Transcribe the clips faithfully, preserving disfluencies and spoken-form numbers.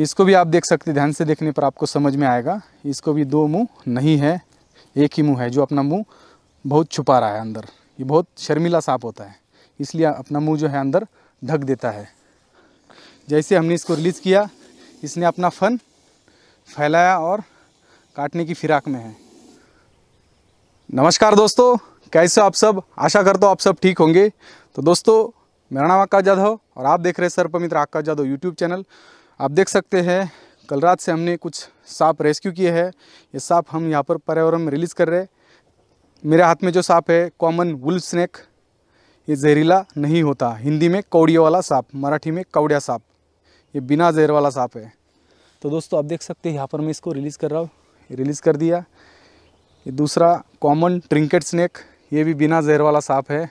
इसको भी आप देख सकते हैं, ध्यान से देखने पर आपको समझ में आएगा। इसको भी दो मुंह नहीं है, एक ही मुंह है, जो अपना मुंह बहुत छुपा रहा है अंदर। ये बहुत शर्मीला सांप होता है, इसलिए अपना मुंह जो है अंदर ढक देता है। जैसे हमने इसको रिलीज़ किया, इसने अपना फन फैलाया और काटने की फिराक में है। नमस्कार दोस्तों, कैसे हो आप सब? आशा करता हूँ आप सब ठीक होंगे। तो दोस्तों, मेरा नाम आकाश जाधव और आप देख रहे हैं सर्प मित्र आकाश जाधव यूट्यूब चैनल। आप देख सकते हैं कल रात से हमने कुछ सांप रेस्क्यू किए हैं। ये सांप हम यहाँ पर पर्यावरण में रिलीज़ कर रहे हैं। मेरे हाथ में जो सांप है कॉमन वुल स्नेक, ये जहरीला नहीं होता। हिंदी में कौड़िया वाला सांप, मराठी में कौड़िया सांप, ये बिना जहर वाला सांप है। तो दोस्तों आप देख सकते हैं यहाँ पर मैं इसको रिलीज़ कर रहा हूँ, रिलीज़ कर दिया। ये दूसरा कॉमन ट्रिंकेट स्नेक, ये भी बिना जहर वाला सांप है।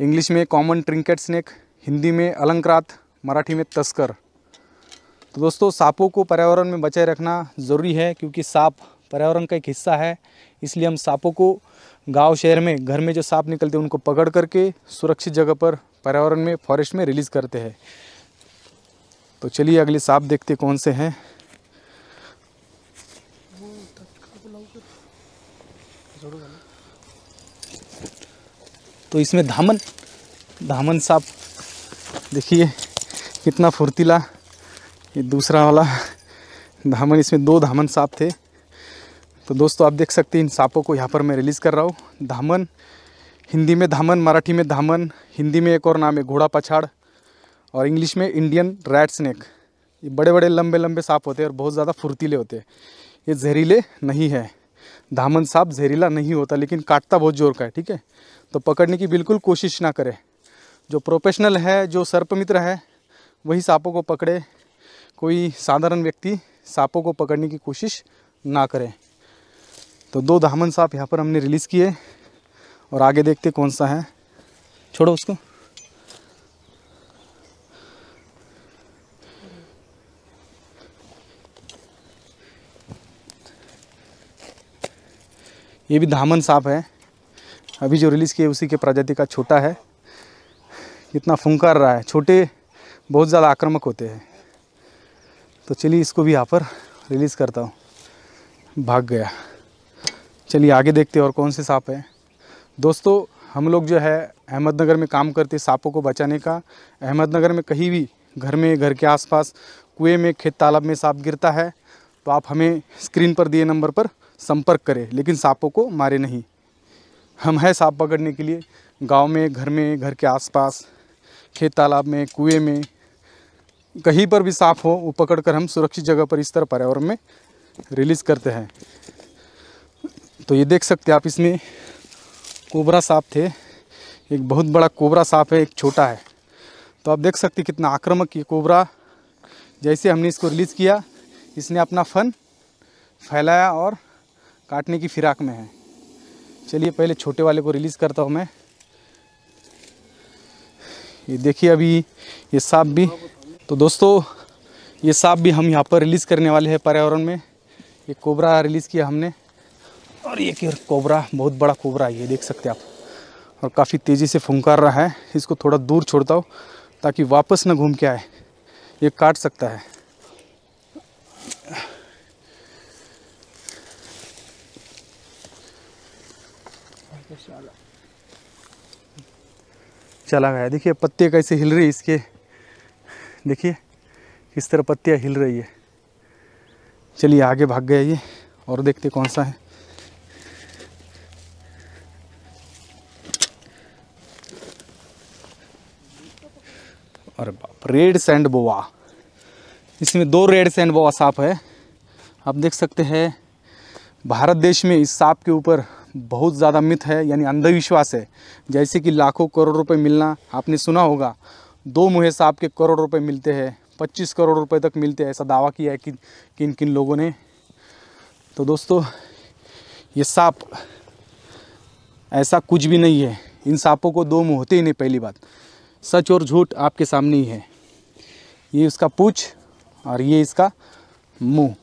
इंग्लिश में कॉमन ट्रिंकेट स्नेक, हिंदी में अलंकृत, मराठी में तस्कर। तो दोस्तों, सांपों को पर्यावरण में बचाए रखना ज़रूरी है, क्योंकि सांप पर्यावरण का एक हिस्सा है। इसलिए हम सांपों को गांव शहर में, घर में जो सांप निकलते हैं उनको पकड़ करके सुरक्षित जगह पर पर्यावरण में, फॉरेस्ट में रिलीज़ करते हैं। तो चलिए अगले सांप देखते कौन से हैं। तो इसमें धामन धामन सांप, देखिए कितना फुर्तीला। ये दूसरा वाला धामन, इसमें दो धामन सांप थे। तो दोस्तों आप देख सकते हैं इन सांपों को यहाँ पर मैं रिलीज़ कर रहा हूँ। धामन हिंदी में धामन, मराठी में धामन, हिंदी में एक और नाम है घोड़ा पछाड़, और इंग्लिश में इंडियन रैट स्नेक। ये बड़े बड़े लंबे लंबे सांप होते हैं और बहुत ज़्यादा फुर्तीले होते हैं। ये जहरीले नहीं है, धामन सांप जहरीला नहीं होता, लेकिन काटता बहुत ज़ोर का है। ठीक है, तो पकड़ने की बिल्कुल कोशिश ना करें। जो प्रोफेशनल है, जो सर्प मित्र है, वही सांपों को पकड़े। कोई साधारण व्यक्ति सांपों को पकड़ने की कोशिश ना करें। तो दो धामन सांप यहाँ पर हमने रिलीज़ किए, और आगे देखते कौन सा है। छोड़ो उसको। ये भी धामन सांप है, अभी जो रिलीज़ किए उसी के प्रजाति का छोटा है। कितना फुंकार रहा है, छोटे बहुत ज़्यादा आक्रामक होते हैं। तो चलिए इसको भी यहाँ पर रिलीज़ करता हूँ, भाग गया। चलिए आगे देखते हैं और कौन से सांप हैं। दोस्तों हम लोग जो है अहमदनगर में काम करते हैं सांपों को बचाने का। अहमदनगर में कहीं भी, घर में, घर के आसपास, कुएं में, खेत तालाब में सांप गिरता है तो आप हमें स्क्रीन पर दिए नंबर पर संपर्क करें, लेकिन सांपों को मारे नहीं। हम हैं सांप पकड़ने के लिए, गाँव में, घर में, घर के आसपास, खेत तालाब में, कुएँ में, कहीं पर भी सांप हो वो पकड़ कर हम सुरक्षित जगह पर इस तरह पर्यावरण में रिलीज़ करते हैं। तो ये देख सकते हैं आप, इसमें कोबरा सांप थे, एक बहुत बड़ा कोबरा सांप है, एक छोटा है। तो आप देख सकते हैं कितना आक्रामक ये कोबरा। जैसे हमने इसको रिलीज़ किया, इसने अपना फन फैलाया और काटने की फिराक में है। चलिए पहले छोटे वाले को रिलीज़ करता हूँ मैं। ये देखिए अभी ये सांप भी। तो दोस्तों ये सांप भी हम यहाँ पर रिलीज़ करने वाले हैं पर्यावरण में। ये कोबरा रिलीज़ किया हमने, और ये कोबरा बहुत बड़ा कोबरा है, ये देख सकते हैं आप, और काफ़ी तेज़ी से फुंकार रहा है। इसको थोड़ा दूर छोड़ता हूँ ताकि वापस ना घूम के आए, ये काट सकता है। चला गया। देखिए पत्ते कैसे हिल रही इसके, देखिए किस तरह पत्तियाँ हिल रही है। चलिए आगे भाग गया ये, और देखते कौन सा है। अरे बाप, रेड सैंड बोआ। इसमें दो रेड सैंड बोआ सांप है। आप देख सकते हैं भारत देश में इस सांप के ऊपर बहुत ज़्यादा मिथ है, यानी अंधविश्वास है। जैसे कि लाखों करोड़ रुपए मिलना, आपने सुना होगा दो मुहे सांप के करोड़ रुपए मिलते हैं, पच्चीस करोड़ रुपए तक मिलते हैं, ऐसा दावा किया है कि किन किन लोगों ने। तो दोस्तों ये सांप ऐसा कुछ भी नहीं है, इन सांपों को दो मुँह होते ही नहीं। पहली बात, सच और झूठ आपके सामने ही है। ये उसका पूँछ और ये इसका मुंह,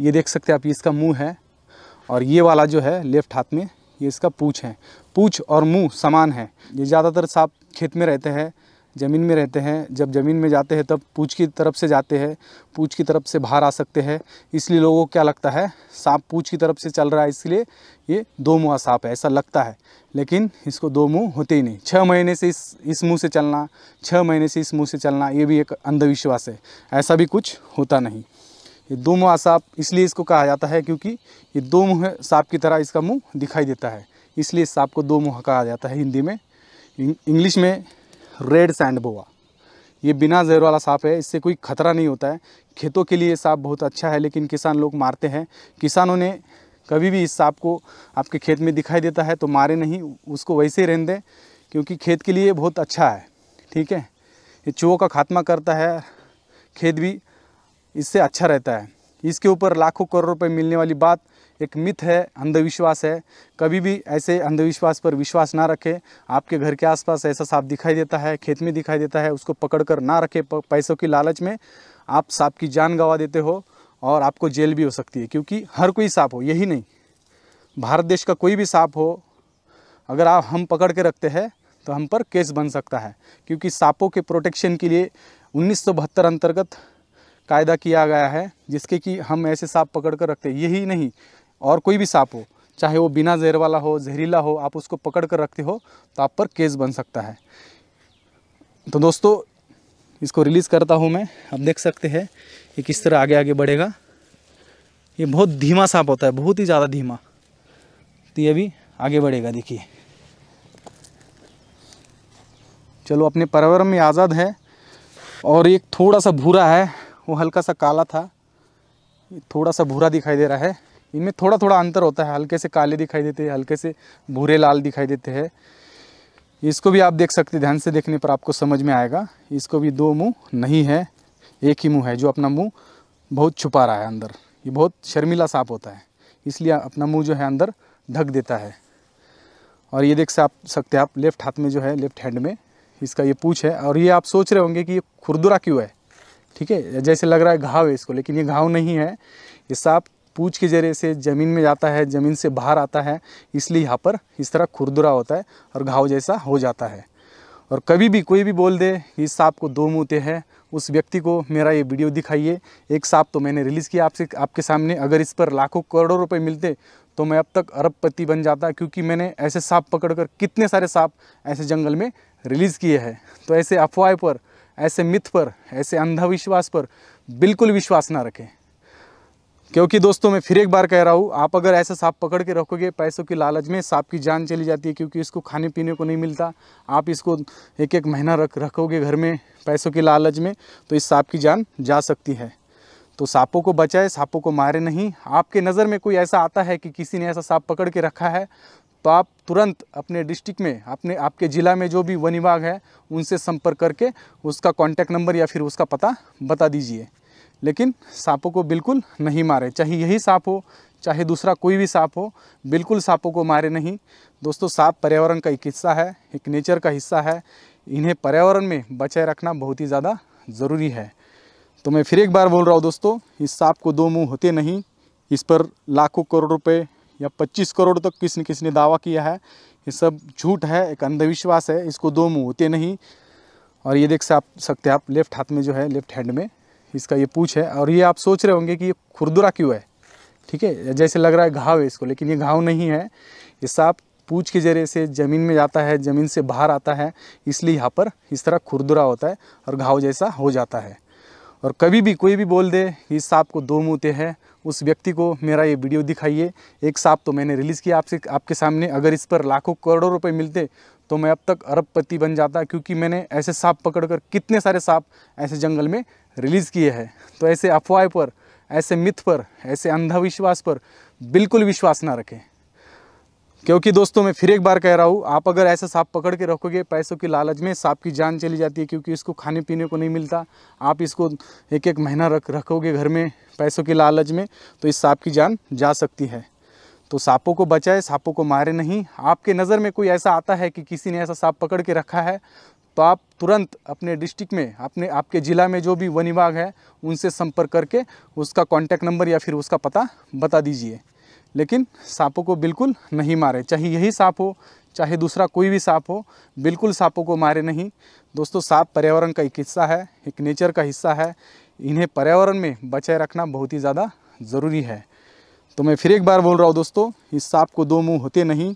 ये देख सकते हैं आप, ये इसका मुंह है, और ये वाला जो है लेफ्ट हाथ में, ये इसका पूँछ है। पूँछ और मुंह समान है। ये ज़्यादातर सांप खेत में रहते हैं, ज़मीन में रहते हैं, जब ज़मीन में जाते हैं तब पूँछ की तरफ से जाते हैं, पूँछ की तरफ से बाहर आ सकते हैं। इसलिए लोगों को क्या लगता है सांप पूँछ की तरफ से चल रहा है, इसलिए ये दो मुँहा सांप है ऐसा लगता है, लेकिन इसको दो मुँह होते ही नहीं। छः महीने से इस इस मुँह से चलना, छः महीने से इस मुँह से चलना, ये भी एक अंधविश्वास है, ऐसा भी कुछ होता नहीं। ये दो मुँहा सांप इसलिए इसको कहा जाता है क्योंकि ये दो मुँह सांप की तरह इसका मुँह दिखाई देता है, इसलिए इस सांप को दो मुँहा कहा जाता है हिंदी में। इंग्लिश में रेड सैंड बोआ। ये बिना जहर वाला सांप है, इससे कोई खतरा नहीं होता है। खेतों के लिए सांप बहुत अच्छा है, लेकिन किसान लोग मारते हैं। किसानों ने कभी भी इस सांप को आपके खेत में दिखाई देता है तो मारे नहीं, उसको वैसे ही रहने दें, क्योंकि खेत के लिए बहुत अच्छा है। ठीक है, ये चूहों का खात्मा करता है, खेत भी इससे अच्छा रहता है। इसके ऊपर लाखों करोड़ रुपये मिलने वाली बात एक मिथ है, अंधविश्वास है। कभी भी ऐसे अंधविश्वास पर विश्वास ना रखें। आपके घर के आसपास ऐसा सांप दिखाई देता है, खेत में दिखाई देता है, उसको पकड़कर ना रखें। पैसों की लालच में आप सांप की जान गंवा देते हो और आपको जेल भी हो सकती है, क्योंकि हर कोई सांप हो यही नहीं, भारत देश का कोई भी सांप हो, अगर आप हम पकड़ के रखते हैं तो हम पर केस बन सकता है। क्योंकि सांपों के प्रोटेक्शन के लिए उन्नीस सौ बहत्तर अंतर्गत कायदा किया गया है, जिसके कि हम ऐसे सांप पकड़ कर रखते हैं। यही नहीं और कोई भी सांप हो, चाहे वो बिना जहर वाला हो, जहरीला हो, आप उसको पकड़ कर रखते हो तो आप पर केस बन सकता है। तो दोस्तों इसको रिलीज़ करता हूँ मैं। आप देख सकते हैं ये किस तरह आगे आगे बढ़ेगा। ये बहुत धीमा सांप होता है, बहुत ही ज़्यादा धीमा। तो ये भी आगे बढ़ेगा, देखिए। चलो, अपने पर्यावरण में आज़ाद है। और एक थोड़ा सा भूरा है, वो हल्का सा काला था, थोड़ा सा भूरा दिखाई दे रहा है। इनमें थोड़ा थोड़ा अंतर होता है, हल्के से काले दिखाई देते हैं, हल्के से भूरे लाल दिखाई देते हैं। इसको भी आप देख सकते हैं, ध्यान से देखने पर आपको समझ में आएगा। इसको भी दो मुंह नहीं है, एक ही मुंह है, जो अपना मुंह बहुत छुपा रहा है अंदर। ये बहुत शर्मीला सांप होता है, इसलिए अपना मुंह जो है अंदर ढक देता है। और ये देख सकते हैं आप, लेफ्ट हाथ में जो है, लेफ्ट हैंड में इसका ये पूँछ है। और ये आप सोच रहे होंगे कि ये खुरदुरा क्यों है, ठीक है, जैसे लग रहा है घाव है इसको, लेकिन ये घाव नहीं है। ये सांप पूँछ के जरिए से ज़मीन में जाता है, ज़मीन से बाहर आता है, इसलिए यहाँ पर इस तरह खुरदुरा होता है और घाव जैसा हो जाता है। और कभी भी कोई भी बोल दे इस सांप को दो मुँह हैं, उस व्यक्ति को मेरा ये वीडियो दिखाइए। एक सांप तो मैंने रिलीज़ किया आपसे, आपके सामने। अगर इस पर लाखों करोड़ों रुपए मिलते तो मैं अब तक अरबपति बन जाता, क्योंकि मैंने ऐसे सांप पकड़कर कितने सारे सांप ऐसे जंगल में रिलीज़ किए हैं। तो ऐसे अफवाह पर, ऐसे मिथ पर, ऐसे अंधविश्वास पर बिल्कुल विश्वास ना रखें। क्योंकि दोस्तों मैं फिर एक बार कह रहा हूँ, आप अगर ऐसा सांप पकड़ के रखोगे, पैसों की लालच में सांप की जान चली जाती है, क्योंकि इसको खाने पीने को नहीं मिलता। आप इसको एक एक महीना रख रखोगे घर में पैसों की लालच में, तो इस सांप की जान जा सकती है। तो सांपों को बचाए, सांपों को मारे नहीं। आपके नज़र में कोई ऐसा आता है कि किसी ने ऐसा सांप पकड़ के रखा है, तो आप तुरंत अपने डिस्ट्रिक्ट में, अपने आपके ज़िला में जो भी वन विभाग है उनसे संपर्क करके उसका कॉन्टैक्ट नंबर या फिर उसका पता बता दीजिए। लेकिन सांपों को बिल्कुल नहीं मारे, चाहे यही सांप हो चाहे दूसरा कोई भी सांप हो, बिल्कुल सांपों को मारे नहीं। दोस्तों सांप पर्यावरण का एक हिस्सा है, एक नेचर का हिस्सा है, इन्हें पर्यावरण में बचाए रखना बहुत ही ज़्यादा ज़रूरी है। तो मैं फिर एक बार बोल रहा हूँ दोस्तों, इस सांप को दो मुँह होते नहीं। इस पर लाखों करोड़ रुपये या पच्चीस करोड़ तक किसने किसने दावा किया है, ये सब झूठ है, एक अंधविश्वास है। इसको दो मुँह होते नहीं। और ये देख सकते हैं आप, लेफ्ट हाथ में जो है, लेफ्ट हैंड में इसका ये पूँछ है। और ये आप सोच रहे होंगे कि ये खुरदुरा क्यों है, ठीक है, जैसे लग रहा है घाव है इसको, लेकिन ये घाव नहीं है। ये सांप पूँछ के जरिए से ज़मीन में जाता है, ज़मीन से बाहर आता है, इसलिए यहाँ पर इस तरह खुरदुरा होता है और घाव जैसा हो जाता है। और कभी भी कोई भी बोल दे इस सांप को दो मुँह हैं, उस व्यक्ति को मेरा ये वीडियो दिखाइए। एक सांप तो मैंने रिलीज़ किया आपसे, आपके सामने। अगर इस पर लाखों करोड़ों रुपए मिलते तो मैं अब तक अरबपति बन जाता, क्योंकि मैंने ऐसे सांप पकड़कर कितने सारे सांप ऐसे जंगल में रिलीज़ किए हैं। तो ऐसे अफवाह पर, ऐसे मिथ पर, ऐसे अंधविश्वास पर बिल्कुल विश्वास ना रखें। क्योंकि दोस्तों मैं फिर एक बार कह रहा हूँ, आप अगर ऐसा सांप पकड़ के रखोगे, पैसों की लालच में सांप की जान चली जाती है, क्योंकि इसको खाने पीने को नहीं मिलता। आप इसको एक एक महीना रख रखोगे घर में पैसों की लालच में, तो इस सांप की जान जा सकती है। तो सांपों को बचाए, सांपों को मारे नहीं। आपके नज़र में कोई ऐसा आता है कि किसी ने ऐसा सांप पकड़ के रखा है, तो आप तुरंत अपने डिस्ट्रिक्ट में, अपने आपके ज़िला में जो भी वन विभाग है उनसे संपर्क करके उसका कॉन्टैक्ट नंबर या फिर उसका पता बता दीजिए। लेकिन सांपों को बिल्कुल नहीं मारे, चाहे यही सांप हो चाहे दूसरा कोई भी सांप हो, बिल्कुल सांपों को मारे नहीं। दोस्तों सांप पर्यावरण का एक हिस्सा है, एक नेचर का हिस्सा है, इन्हें पर्यावरण में बचाए रखना बहुत ही ज़्यादा ज़रूरी है। तो मैं फिर एक बार बोल रहा हूँ दोस्तों, इस सांप को दो मुँह होते नहीं,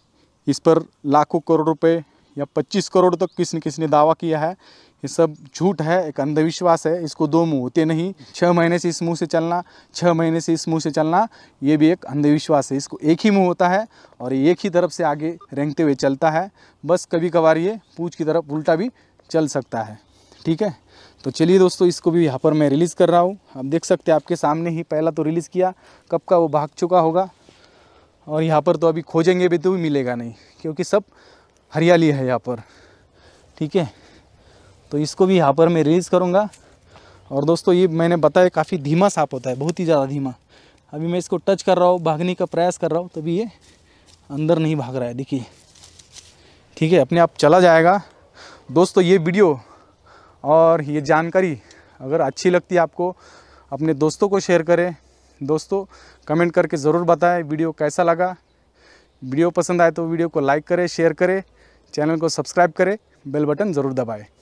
इस पर लाखों करोड़ रुपये या पच्चीस करोड़ तक किसने किसने दावा किया है, ये सब झूठ है, एक अंधविश्वास है। इसको दो मुँह होते नहीं, छः महीने से इस मुँह से चलना, छः महीने से इस मुँह से चलना, ये भी एक अंधविश्वास है। इसको एक ही मुँह होता है और एक ही तरफ से आगे रेंगते हुए चलता है, बस कभी कभार ये पूँछ की तरफ उल्टा भी चल सकता है। ठीक है, तो चलिए दोस्तों इसको भी यहाँ पर मैं रिलीज़ कर रहा हूँ। आप देख सकते हैं आपके सामने ही पहला तो रिलीज़ किया, कब का वो भाग चुका होगा, और यहाँ पर तो अभी खोजेंगे भी तो भी मिलेगा नहीं, क्योंकि सब हरियाली है यहाँ पर। ठीक है, तो इसको भी यहाँ पर मैं रिलीज़ करूँगा। और दोस्तों ये मैंने बताया काफ़ी धीमा सांप होता है, बहुत ही ज़्यादा धीमा। अभी मैं इसको टच कर रहा हूँ, भागने का प्रयास कर रहा हूँ, तभी ये अंदर नहीं भाग रहा है, देखिए। ठीक है, अपने आप चला जाएगा। दोस्तों ये वीडियो और ये जानकारी अगर अच्छी लगती है आपको, अपने दोस्तों को शेयर करें। दोस्तों कमेंट करके ज़रूर बताएं वीडियो कैसा लगा। वीडियो पसंद आए तो वीडियो को लाइक करें, शेयर करें, चैनल को सब्सक्राइब करें, बेल बटन ज़रूर दबाएं।